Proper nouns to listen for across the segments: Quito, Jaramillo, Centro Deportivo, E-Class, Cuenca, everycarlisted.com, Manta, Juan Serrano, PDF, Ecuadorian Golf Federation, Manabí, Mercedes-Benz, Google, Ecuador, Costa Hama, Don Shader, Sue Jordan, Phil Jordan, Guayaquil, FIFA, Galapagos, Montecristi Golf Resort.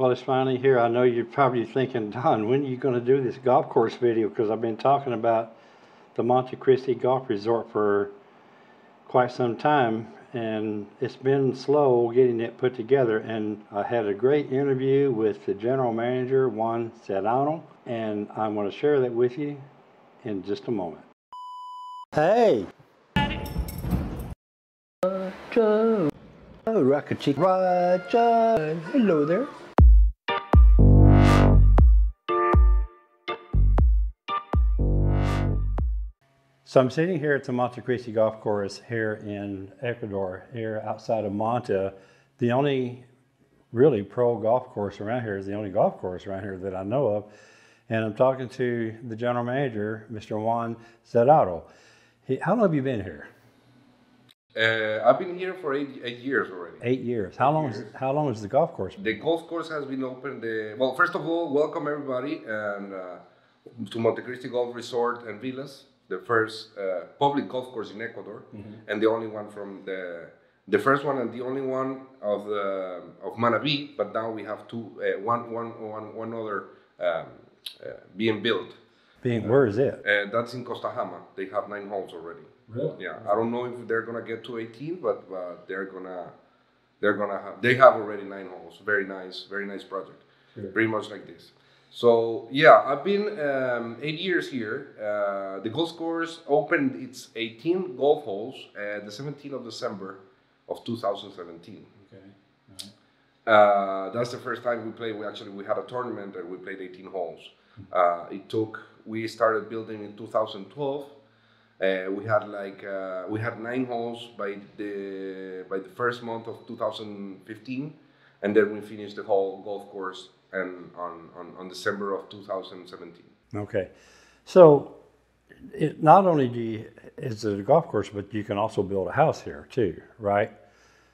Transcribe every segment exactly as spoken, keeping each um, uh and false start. Well, it's finally here. I know you're probably thinking, Don, when are you going to do this golf course video? Because I've been talking about the Montecristi Golf Resort for quite some time, and it's been slow getting it put together. And I had a great interview with the general manager, Juan Serrano, and I'm going to share that with you in just a moment. Hey! Roger. Oh, rock a cheek. Roger. Hello there. So I'm sitting here at the Montecristi Golf Course here in Ecuador, here outside of Manta. The only really pro golf course around here is the only golf course around here that I know of. And I'm talking to the general manager, Mister Juan Serrano. He, how long have you been here? Uh, I've been here for eight, eight years already. Eight years. How eight long? Years. Is, how long is the golf course? The golf course has been open. The, well, first of all, welcome everybody and uh, to Montecristi Golf Resort and Villas, the first uh, public golf course in Ecuador, mm-hmm. and the only one from the the first one and the only one of the of Manabí. But now we have two, uh, one, one, one, one other um, uh, being built. Being uh, where is it? Uh, that's in Costa Hama. They have nine holes already. Really? Yeah, I don't know if they're gonna get to eighteen, but uh, they're gonna they're gonna have they have already nine holes. Very nice, very nice project. Sure. Pretty much like this. So yeah, I've been um, eight years here. Uh, the golf course opened its eighteen golf holes uh, the seventeenth of December of two thousand seventeen. Okay. All right. Uh, that's the first time we played. We actually we had a tournament and we played eighteen holes. Uh, it took. We started building in two thousand twelve. Uh, we had like uh, we had nine holes by the by the first month of two thousand fifteen, and then we finished the whole golf course. And on, on, on December of two thousand seventeen. Okay, so it not only do you, is it a golf course, but you can also build a house here too, right?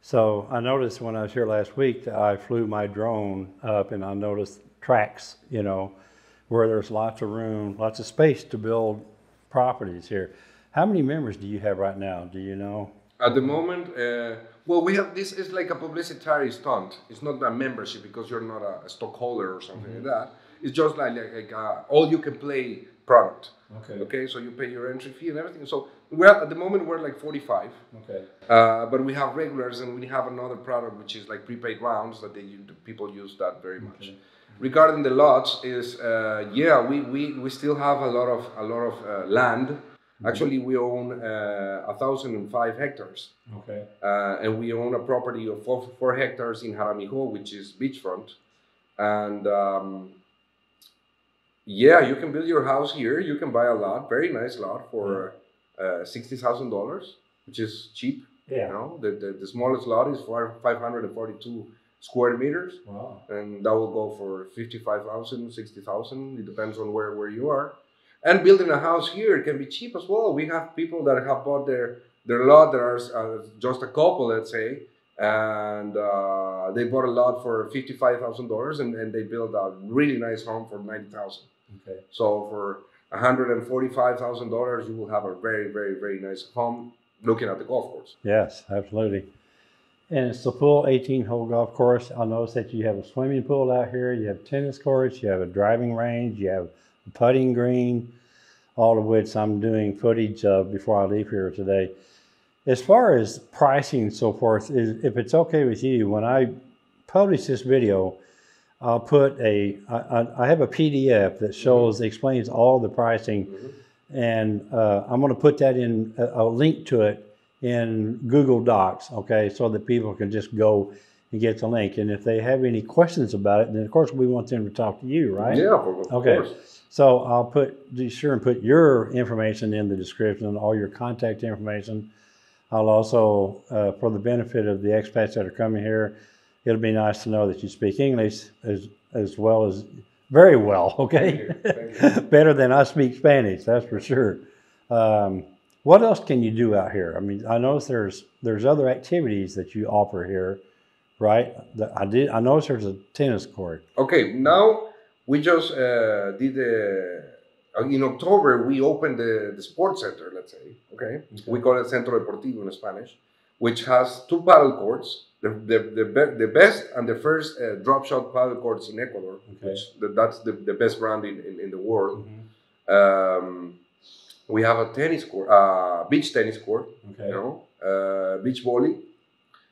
So I noticed when I was here last week that I flew my drone up and I noticed tracks, you know, where there's lots of room, lots of space to build properties here. How many members do you have right now? Do you know? At the moment, uh, well, we have this is like a publicitary stunt. It's not a membership because you're not a, a stockholder or something mm-hmm. like that. It's just like like, like a all you can play product. Okay. Okay. So you pay your entry fee and everything. So we're at the moment we're like forty-five. Okay. Uh, but we have regulars and we have another product which is like prepaid rounds that they the people use that very much. Okay. Regarding the lots, is uh, yeah we, we we still have a lot of a lot of uh, land. Actually, we own uh, one thousand five hectares. Okay. Uh, and we own a property of four, four hectares in Jaramillo, which is beachfront. And um, yeah, you can build your house here. You can buy a lot, very nice lot for uh, sixty thousand dollars, which is cheap. Yeah. You know, the, the, the smallest lot is five hundred forty-two square meters. Wow. And that will go for fifty-five thousand dollars, sixty thousand dollars. It depends on where, where you are. And building a house here can be cheap as well. We have people that have bought their, their lot. There are uh, just a couple, let's say, and uh, they bought a lot for fifty-five thousand dollars and, and they built a really nice home for ninety thousand dollars. Okay. So for one hundred forty-five thousand dollars, you will have a very, very, very nice home looking at the golf course. Yes, absolutely. And it's a full eighteen-hole golf course. I noticed that you have a swimming pool out here. You have tennis courts. You have a driving range. You have putting green, all of which I'm doing footage of before I leave here today. As far as pricing and so forth, is if it's okay with you, when I publish this video, I'll put a, I, I have a P D F that shows, mm-hmm. explains all the pricing, mm-hmm. and uh, I'm going to put that in, a, a link to it in Google Docs, okay, so that people can just go and get the link. And if they have any questions about it, then of course we want them to talk to you, right? Yeah, of okay. course. So I'll put, be sure and put your information in the description, all your contact information. I'll also, uh, for the benefit of the expats that are coming here, it'll be nice to know that you speak English as, as well as, very well, okay? Thank you. Thank you. Better than I speak Spanish, that's for sure. Um, what else can you do out here? I mean, I notice there's, there's other activities that you offer here, right? I, did, I noticed there's a tennis court. Okay, now, we just uh, did the, uh, in October, we opened the, the sports center, let's say, okay? okay? We call it Centro Deportivo in Spanish. which has two paddle courts, the the the, be the best and the first uh, drop shot paddle courts in Ecuador. Okay. Which the, that's the, the best brand in, in, in the world. Mm-hmm. um, we have a tennis court, uh, beach tennis court. Okay. You know, uh, beach volley.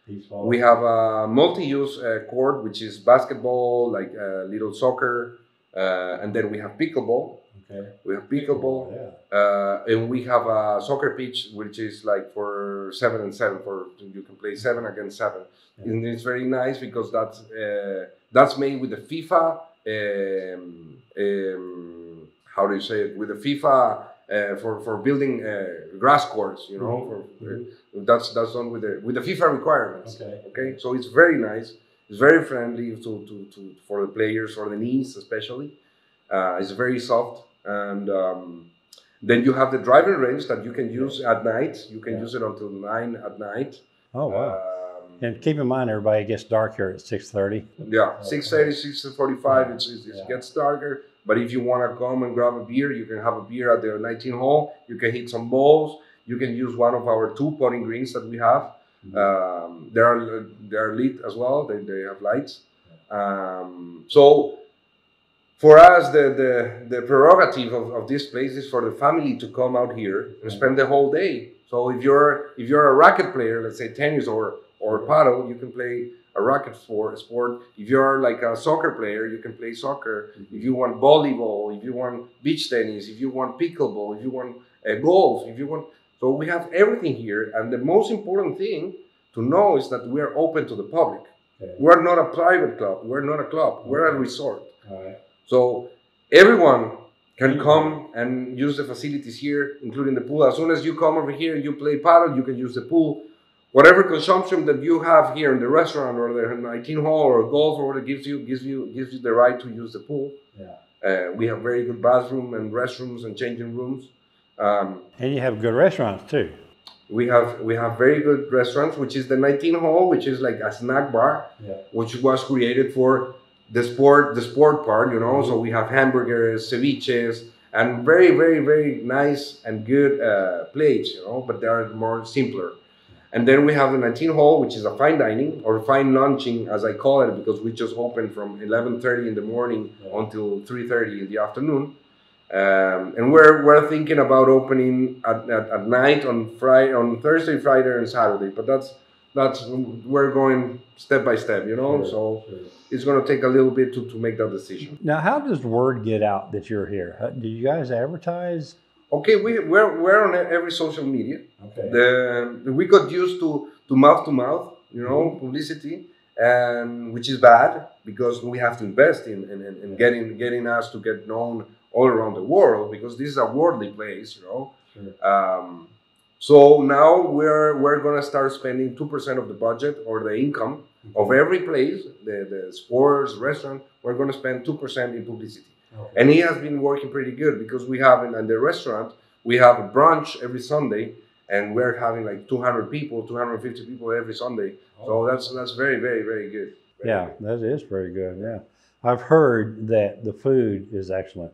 Beach volley. We have a multi-use uh, court, which is basketball, like uh, little soccer, uh, and then we have pickleball. Okay. We have pickleball, yeah. uh, and we have a soccer pitch, which is like for seven and seven. For you can play seven against seven, yeah. And it's very nice because that's uh, that's made with the FIFA. Um, um, how do you say it? With the FIFA uh, for for building uh, grass courts, you know. Mm-hmm. For, mm-hmm. That's that's done with the with the FIFA requirements. Okay. Okay. So it's very nice. It's very friendly to to, to for the players, for the knees especially. Uh, it's very soft. And um, then you have the driving range that you can use at night. You can yeah. use it until nine at night. Oh, wow. Um, and keep in mind, everybody, it gets dark here at six thirty. Yeah, six thirty, six forty-five, yeah. it's, it's, it yeah. gets darker. But if you want to come and grab a beer, you can have a beer at the nineteenth hole. You can hit some balls. You can use one of our two putting greens that we have. Mm-hmm. um, they, are, they are lit as well. They, they have lights. Um, so... For us, the, the, the prerogative of, of this place is for the family to come out here and spend the whole day. So if you're if you're a racket player, let's say tennis or or paddle, you can play a racket sport. sport. If you're like a soccer player, you can play soccer. If you want volleyball, if you want beach tennis, if you want pickleball, if you want uh, golf, if you want... So we have everything here. And the most important thing to know is that we are open to the public. Okay. We're not a private club. We're not a club. Okay. We're a resort. All right. So everyone can come and use the facilities here, including the pool. As soon as you come over here, you play paddle, you can use the pool. Whatever consumption that you have here in the restaurant or the nineteenth hole or golf or whatever gives you gives you gives you the right to use the pool. Yeah. Uh, we have very good bathroom and restrooms and changing rooms. Um, and you have good restaurants too. We have we have very good restaurants, which is the nineteenth hole, which is like a snack bar, yeah. which was created for the sport the sport part, you know. So we have hamburgers, ceviches, and very very very nice and good uh plates, you know, but they are more simpler. And then we have the nineteenth hole, which is a fine dining or fine lunching, as I call it, because we just open from eleven thirty in the morning until three thirty in the afternoon. Um and we're we're thinking about opening at, at, at night on Friday, on Thursday, Friday and Saturday, but that's That's we're going step by step, you know. Sure, so sure. It's going to take a little bit to, to make that decision. Now, how does word get out that you're here? How, do you guys advertise? Okay, we we're, we're on every social media. Okay. The, we got used to to mouth to mouth, you know, mm-hmm. publicity, and which is bad because we have to invest in in, in yeah. getting getting us to get known all around the world, because this is a worldly place, you know. Sure. Um, So now we're we're gonna start spending two percent of the budget or the income mm-hmm. of every place, the, the sports, restaurant, we're gonna spend two percent in publicity. Okay. And it has been working pretty good because we have in, in the restaurant, we have a brunch every Sunday, and we're having like two hundred people, two hundred and fifty people every Sunday. Oh. So that's that's very, very, very good. Very yeah, good. That is very good. Yeah. I've heard that the food is excellent.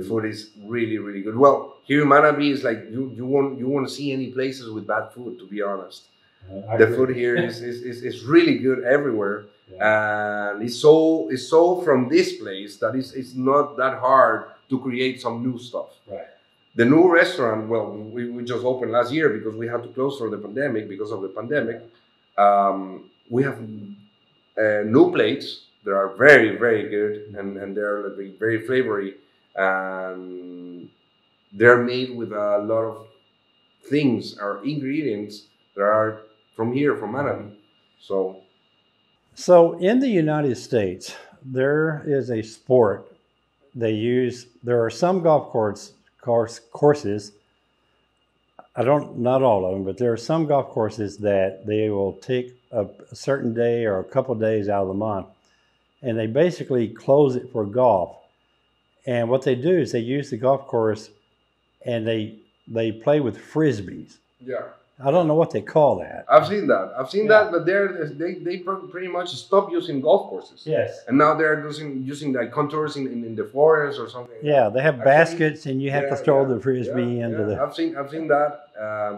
The food is really, really good. Well, here in Manabí is like you, you won't you won't see any places with bad food, to be honest. Uh, the food here is, is, is, is really good everywhere. Yeah. And it's so it's so from this place that it's it's not that hard to create some new stuff. Right. The new restaurant, well, we, we just opened last year because we had to close for the pandemic because of the pandemic. Um, we have uh, new plates that are very, very good and, and they're very flavory. And they're made with a lot of things or ingredients that are from here, from Manabí. So, so in the United States, there is a sport they use. There are some golf course, course courses. I don't, not all of them, but there are some golf courses that they will take a, a certain day or a couple of days out of the month, and they basically close it for golf. And what they do is they use the golf course and they they play with frisbees. Yeah. I don't know what they call that. I've seen that. I've seen yeah. that, but they're, they they pretty much stopped using golf courses. Yes. And now they're using using like contours in, in, in the forest or something. Yeah, they have I've baskets seen, and you have yeah, to throw yeah, the frisbee yeah, into yeah. the... I've seen, I've seen that. Um,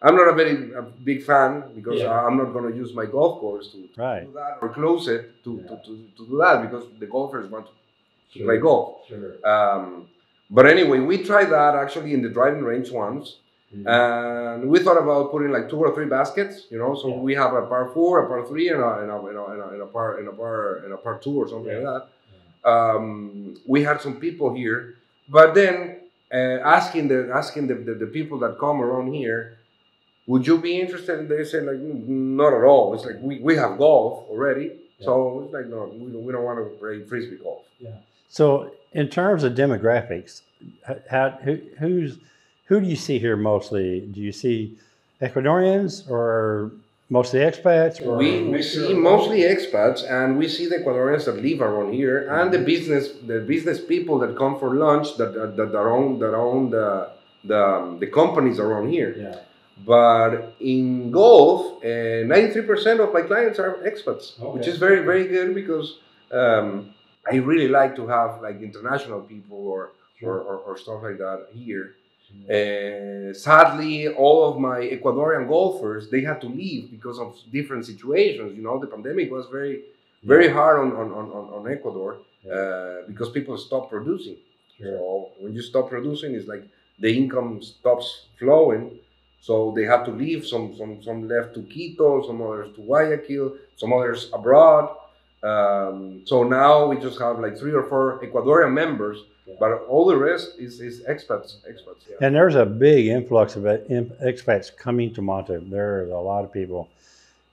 I'm not a very a big fan because yeah. I'm not going to use my golf course to, to right. do that or close it to, yeah. to, to, to do that because the golfers want to sure. play golf. Sure. Um, but anyway, we tried that actually in the driving range once. Mm-hmm. And we thought about putting like two or three baskets, you know, so yeah. we have a par four, a par three, and a, and a, and a, and a, and a par and a par and a par two or something yeah. like that. Yeah. Um, we had some people here, but then uh, asking the asking the, the, the people that come around here, would you be interested? And they said, like, not at all. It's like, we, we have golf already. Yeah. So it's like, no, we don't, we don't want to play frisbee golf. Yeah. So in terms of demographics, how, who, who's, who do you see here mostly? Do you see Ecuadorians or mostly expats? Or we we see mostly expats, and we see the Ecuadorians that live around here, mm-hmm. and the business the business people that come for lunch that, that, that, that own, that own the, the, the companies around here. Yeah. But in golf, ninety-three percent uh, of my clients are expats, okay. which is very, very good because um, I really like to have like international people or, sure. or, or, or stuff like that here. Sure. Uh, sadly, all of my Ecuadorian golfers, they had to leave because of different situations. You know, the pandemic was very, very yeah. hard on, on, on, on Ecuador yeah. uh, because people stopped producing. Sure. So when you stop producing, it's like the income stops flowing. So they have to leave, some, some, some left to Quito, some others to Guayaquil, some others abroad. Um, so now we just have like three or four Ecuadorian members, yeah. but all the rest is, is expats. expats yeah. And there's a big influx of expats coming to Manta. There's a lot of people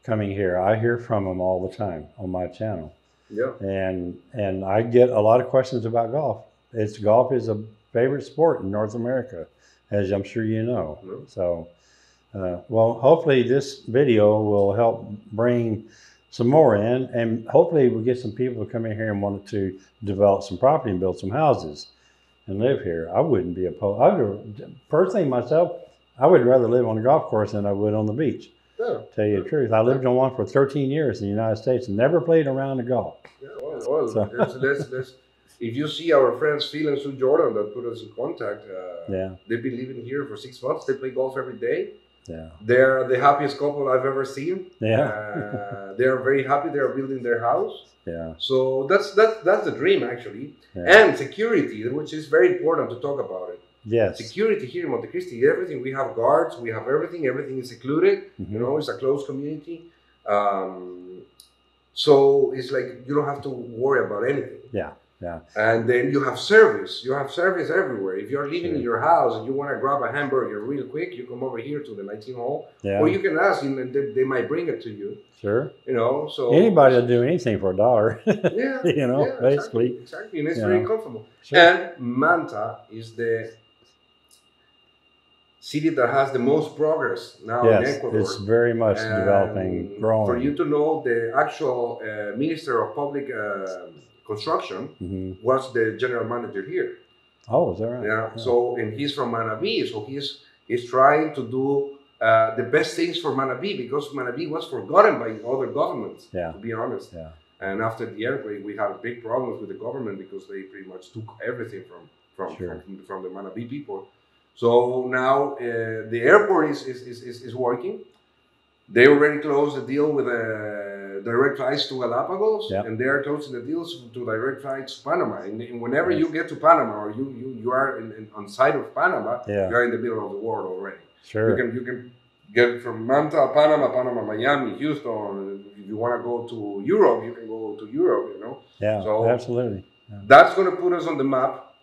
coming here. I hear from them all the time on my channel. Yeah. And, and I get a lot of questions about golf. It's, golf is a favorite sport in North America, as I'm sure you know. Yeah. So. Uh, well, hopefully this video will help bring some more in, and hopefully we'll get some people to come in here and want to develop some property and build some houses and live here. I wouldn't be opposed. I would, personally, myself, I would rather live on a golf course than I would on the beach. Yeah. Tell you the truth, I lived on one for thirteen years in the United States and never played a round of golf. Yeah, well, well so. that's, that's, that's, if you see our friends Phil and Sue Jordan that put us in contact, uh, yeah. they've been living here for six months. They play golf every day. Yeah. They're the happiest couple I've ever seen. Yeah. Uh, they are very happy. They are building their house. Yeah. So that's that's that's the dream actually. Yeah. And security, which is very important to talk about it. Yes. Security here in Montecristi, everything, we have guards, we have everything, everything is secluded. Mm-hmm. You know, it's a closed community. Um, so it's like you don't have to worry about anything. Yeah. Yeah. And then you have service. You have service everywhere. If you're leaving sure. your house and you want to grab a hamburger real quick, you come over here to the nineteen hole. Yeah. Or you can ask them and they, they might bring it to you. Sure. You know, so anybody will do anything for a dollar. Yeah. You know, yeah, basically. Exactly. exactly. And it's yeah. very comfortable. Sure. And Manta is the city that has the most progress now yes, in Ecuador. It's very much and developing, growing. For you to know, the actual uh, Minister of Public uh, Construction mm-hmm. was the general manager here. Oh, is that right? Yeah. yeah. So, and he's from Manabí, so he's he's trying to do uh, the best things for Manabí because Manabí was forgotten by other governments. Yeah. To be honest. Yeah. And after the earthquake, we had big problems with the government because they pretty much took everything from from sure. from, from the Manabí people. So now uh, the airport is is, is is working. They already closed the deal with a. Uh, direct flights to Galapagos, yep. and they are closing the deals to direct flights to Panama. And, and whenever yes. you get to Panama, or you you, you are in, in, on site of Panama, yeah. you are in the middle of the world already. Sure. You can you can get from Manta, Panama, Panama, Miami, Houston. If you want to go to Europe, you can go to Europe. You know. Yeah. So absolutely. Yeah. That's going to put us on the map,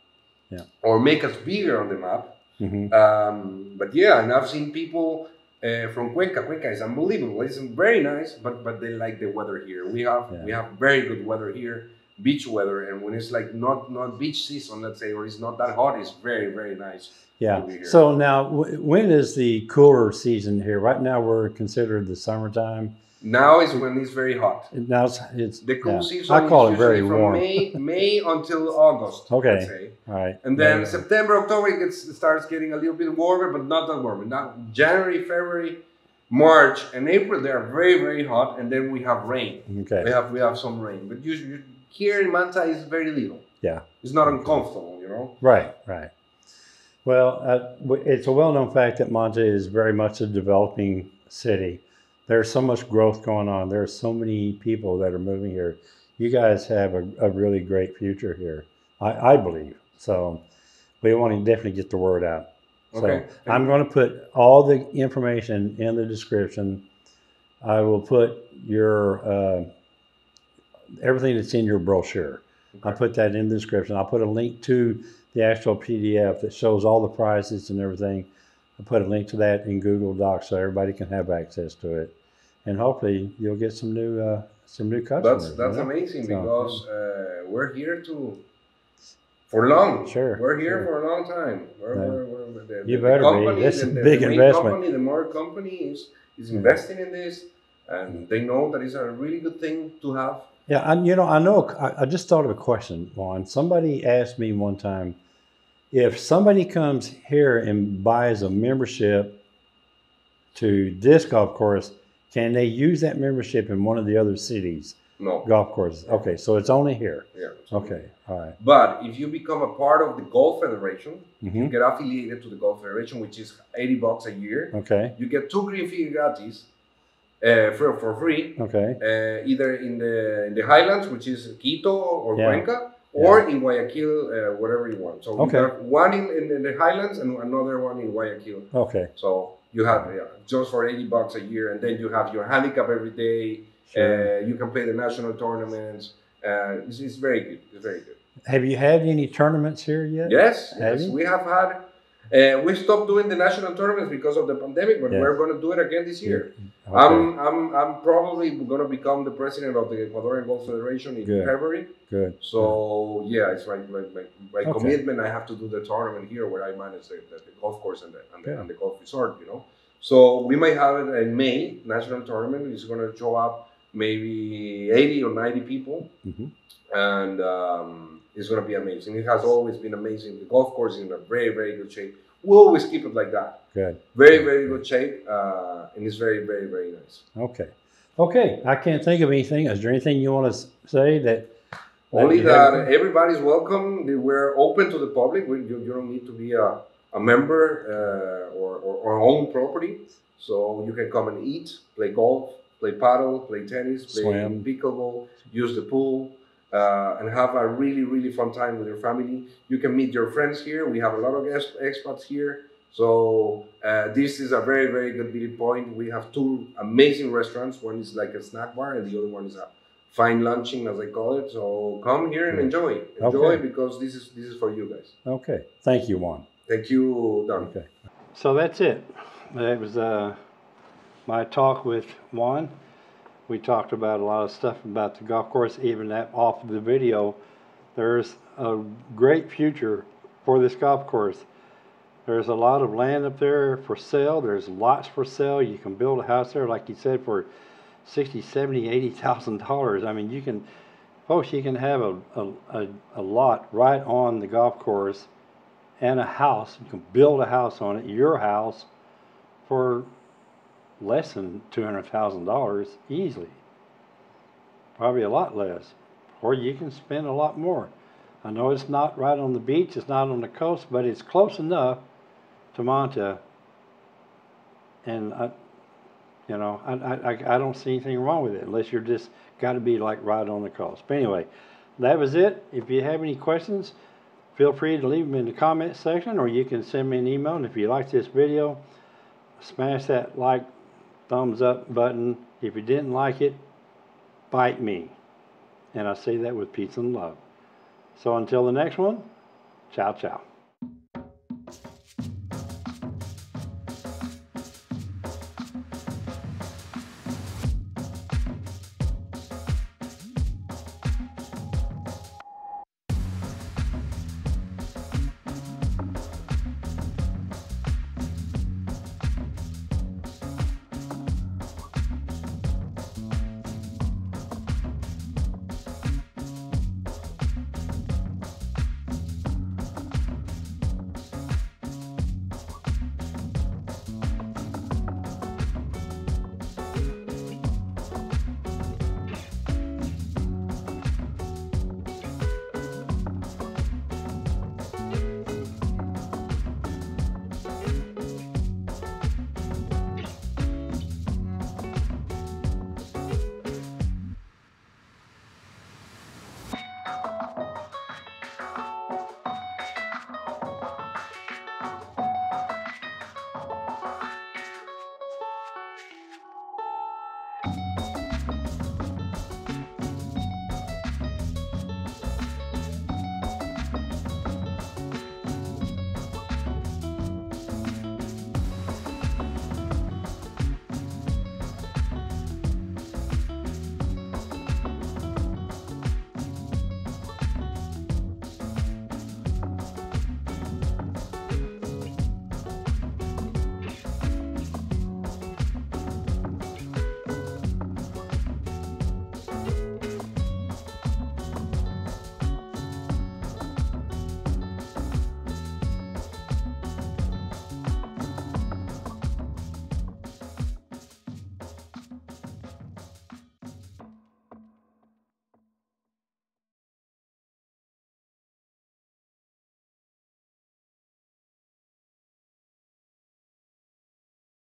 yeah. or make us bigger on the map. Mm-hmm. um, but yeah, and I've seen people. Uh, from Cuenca. Cuenca is unbelievable. It's very nice, but but they like the weather here. We have yeah. we have very good weather here, beach weather, and when it's like not not beach season, let's say, or it's not that hot, it's very very nice. Yeah. So now, w when is the cooler season here? Right now, we're considered the summertime. Now is when it's very hot. Now it's, it's the cool yeah. season. I call is it very warm. From May May until August. Okay. Let's say. All right. And then yeah. September, October it gets it starts getting a little bit warmer, but not that warm. Now January, February, March, and April they are very very hot, and then we have rain. Okay. We have we have some rain, but usually here in Manta is very little. Yeah. It's not uncomfortable, you know. Right. Right. Well, uh, it's a well-known fact that Manta is very much a developing city. There's so much growth going on. There are so many people that are moving here. You guys have a, a really great future here, I, I believe. So we want to definitely get the word out. So okay. I'm going to put all the information in the description. I will put your uh, everything that's in your brochure. Okay. I'll put that in the description. I'll put a link to the actual P D F that shows all the prices and everything. I'll put a link to that in Google Docs so everybody can have access to it. And hopefully you'll get some new uh, some new customers. That's, that's you know? amazing so, because uh, we're here to... For long, sure. We're here sure. for a long time. We're, right. we're, we're, we're the, you the better company, be. That's the, a big the investment. Company, the more companies is investing in this, and they know that it's a really good thing to have. Yeah, and you know, I know. I, I just thought of a question, Juan. Somebody asked me one time, if somebody comes here and buys a membership to this golf course, can they use that membership in one of the other cities? No. Golf courses. Okay, so it's only here. Yeah. Only okay, here. All right. But if you become a part of the Golf Federation, mm-hmm. you get affiliated to the Golf Federation, which is eighty bucks a year. Okay. You get two green fees gratis uh, for, for free. Okay. Uh, either in the in the Highlands, which is Quito or yeah. Cuenca, or yeah. in Guayaquil, uh, whatever you want. So okay. you have one in, in, in the Highlands and another one in Guayaquil. Okay. So you have yeah, just for eighty bucks a year, and then you have your handicap every day. Sure. Uh, you can play the national tournaments. Uh, it's, it's very good. It's very good. Have you had any tournaments here yet? Yes, have yes. You? We have had. Uh, we stopped doing the national tournaments because of the pandemic, but yes. we're going to do it again this year. Okay. I'm, I'm, I'm probably going to become the president of the Ecuadorian Golf Federation in good. February. Good. So yeah, yeah it's like my, my, my, my okay. commitment. I have to do the tournament here where I manage the, the, the golf course and the, and, the, and the golf resort. You know, so we might have it in May. National tournament is going to show up. Maybe eighty or ninety people, mm-hmm. and um, it's going to be amazing. It has always been amazing. The golf course is in a very, very good shape. We'll always keep it like that. Good. Very, very good shape, uh, and it's very, very, very nice. Okay. Okay. I can't think of anything. Is there anything you want to say that... Only that, that everybody's welcome. We're open to the public. We, you, you don't need to be a, a member uh, or, or, or own property. So you can come and eat, play golf, play paddle, play tennis, play Swim. pickleball, use the pool, uh, and have a really, really fun time with your family. You can meet your friends here. We have a lot of expats here. So uh, this is a very, very good meeting point. We have two amazing restaurants. One is like a snack bar, and the other one is a fine lunching, as I call it. So come here and enjoy. Enjoy okay. because this is, this is for you guys. Okay. Thank you, Juan. Thank you, Don. Okay. So that's it. That was... Uh... my talk with Juan. We talked about a lot of stuff about the golf course, even that off the video. There's a great future for this golf course. There's a lot of land up there for sale. There's lots for sale. You can build a house there, like you said, for sixty, seventy, eighty thousand dollars. I mean, you can, folks, you can have a, a, a lot right on the golf course and a house. You can build a house on it, your house, for less than two hundred thousand dollars easily, probably a lot less, or you can spend a lot more. I know it's not right on the beach, it's not on the coast, but it's close enough to Manta, and I, you know, I, I, I don't see anything wrong with it, unless you're just got to be like right on the coast. But anyway, that was it. If you have any questions, feel free to leave them in the comment section, or you can send me an email. And if you like this video, smash that like thumbs up button. If you didn't like it, bite me. And I say that with peace and love. So until the next one, ciao, ciao.